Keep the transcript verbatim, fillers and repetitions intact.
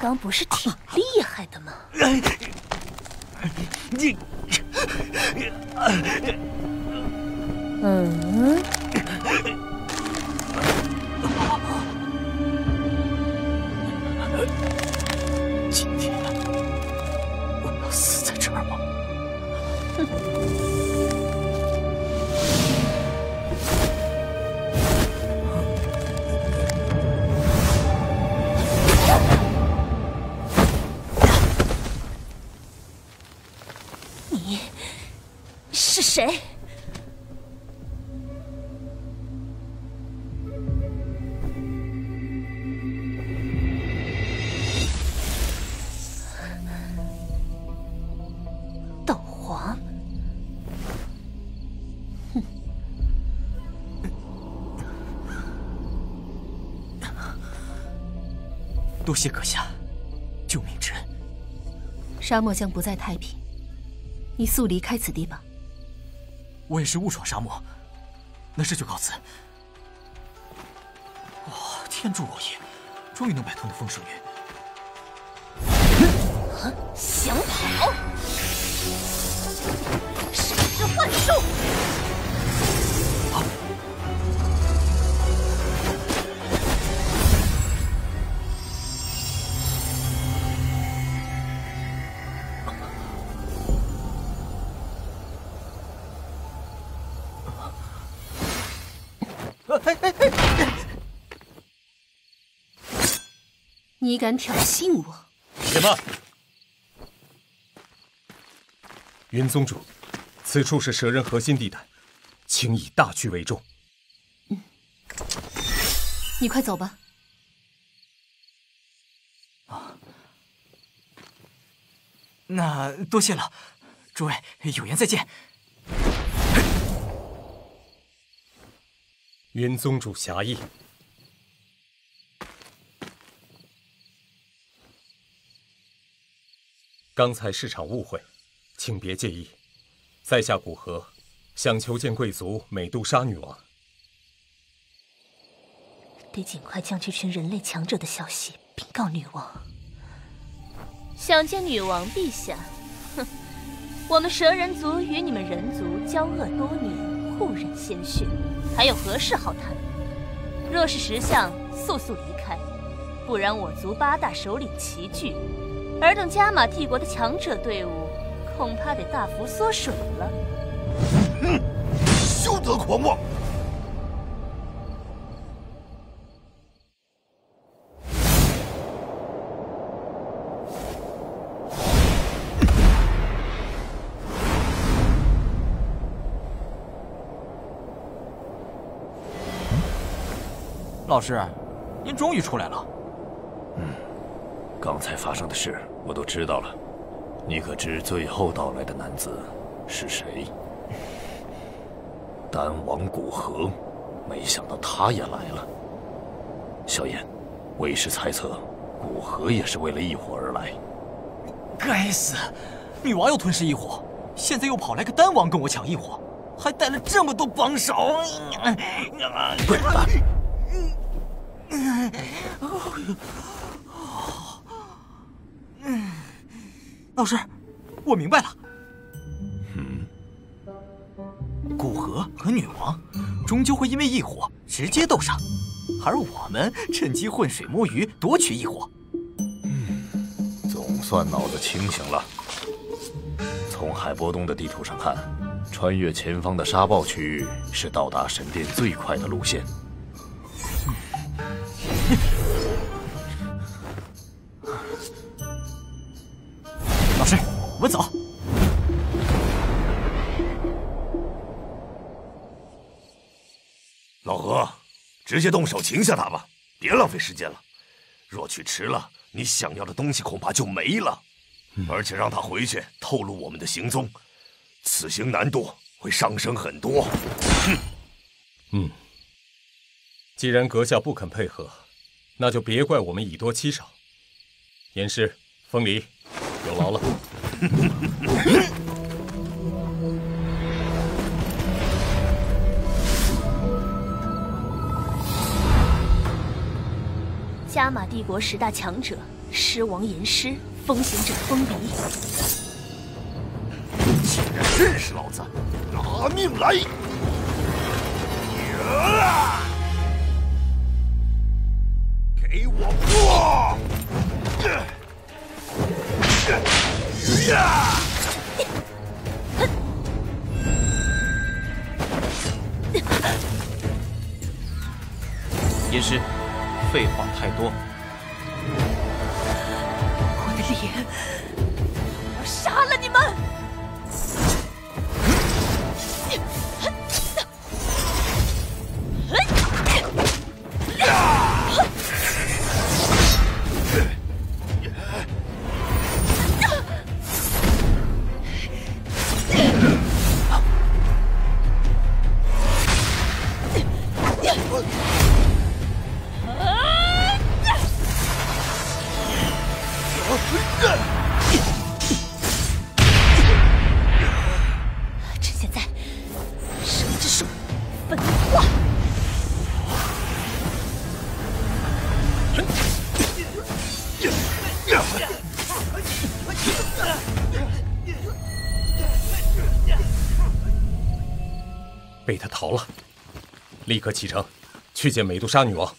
刚不是挺厉害的吗？你，嗯。 今天我要死在这儿吗？你是谁？ 多谢阁下，救命之恩。沙漠将不再太平，你速离开此地吧。我也是误闯沙漠，那这就告辞。哇、哦，天助我也！终于能摆脱那风声云。想跑？是这幻术！啊 你敢挑衅我？什么？云宗主，此处是蛇人核心地带，请以大局为重。嗯，你快走吧。啊，那多谢了，诸位，有缘再见。云宗主侠义。 刚才是场误会，请别介意。在下古河，想求见贵族美杜莎女王。得尽快将这群人类强者的消息禀告女王。想见女王陛下？哼，我们蛇人族与你们人族交恶多年，互忍鲜血，还有何事好谈？若是识相，速速离开，不然我族八大首领齐聚。 尔等加玛帝国的强者队伍，恐怕得大幅缩水了。哼，休得狂妄！老师，您终于出来了。嗯。 刚才发生的事我都知道了，你可知最后到来的男子是谁？丹王古河，没想到他也来了。萧炎，为师猜测，古河也是为了异火而来。该死，女王又吞噬异火，现在又跑来个丹王跟我抢异火，还带了这么多帮手。滚吧！嗯，老师，我明白了。嗯，古河和女王终究会因为异火直接斗上，而我们趁机浑水摸鱼，夺取异火。嗯，总算脑子清醒了。从海波东的地图上看，穿越前方的沙暴区域是到达神殿最快的路线。嗯 老师，我们走。老何，直接动手擒下他吧，别浪费时间了。若去迟了，你想要的东西恐怕就没了。而且让他回去透露我们的行踪，此行难度会上升很多。嗯，既然阁下不肯配合，那就别怪我们以多欺少。严师，风离。 有劳了。加玛帝国十大强者狮王吟诗，风行者风鼻。竟然认识老子，拿命来！呀！给我破！呀！ 吟诗，废话太多。我的脸，我要杀了你们！被他逃了，立刻启程去见美杜莎女王。